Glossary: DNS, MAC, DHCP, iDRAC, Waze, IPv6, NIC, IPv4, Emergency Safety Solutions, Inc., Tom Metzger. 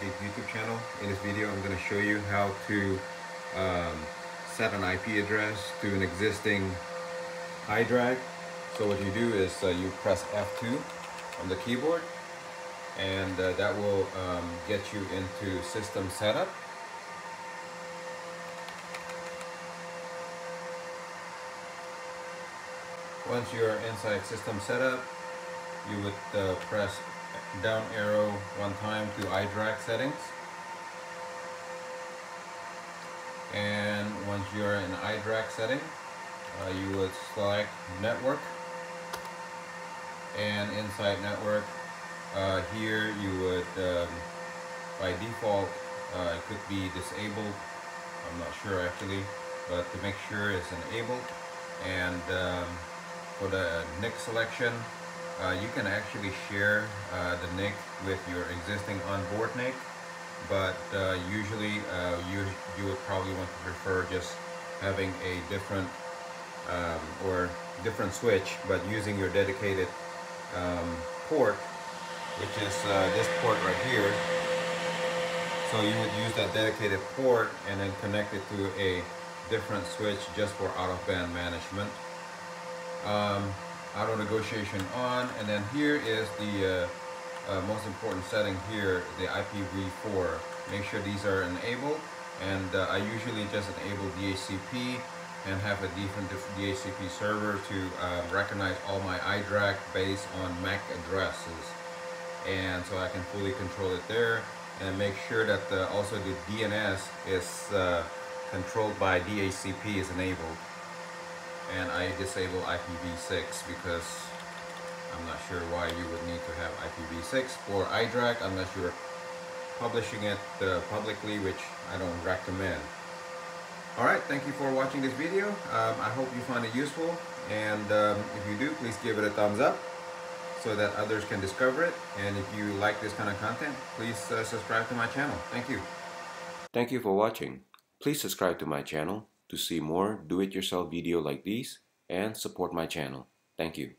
Gabe's YouTube channel. In this video I'm going to show you how to set an IP address to an existing iDRAC. So what you do is you press F2 on the keyboard, and that will get you into system setup. Once you're inside system setup, you would press down arrow one time to iDRAC settings. And once you're in iDRAC setting, you would select network, and inside network here you would by default it could be disabled, I'm not sure actually, but to make sure it's enabled. And for the NIC selection, you can actually share the NIC with your existing onboard NIC, but usually you would probably want to prefer just having a different different switch, but using your dedicated port, which is this port right here. So you would use that dedicated port and then connect it to a different switch just for out-of-band management. Auto negotiation on, and then here is the most important setting here, the IPv4. Make sure these are enabled, and I usually just enable DHCP and have a different DHCP server to recognize all my iDRAC based on MAC addresses, and so I can fully control it there. And make sure that also the DNS is controlled by DHCP is enabled. And I disable IPv6 because I'm not sure why you would need to have IPv6 for iDRAC unless you're publishing it publicly, which I don't recommend. Alright, thank you for watching this video. I hope you find it useful, and if you do, please give it a thumbs up so that others can discover it. And if you like this kind of content, please subscribe to my channel. Thank you. Thank you for watching. Please subscribe to my channel to see more do-it-yourself video like these and support my channel. Thank you.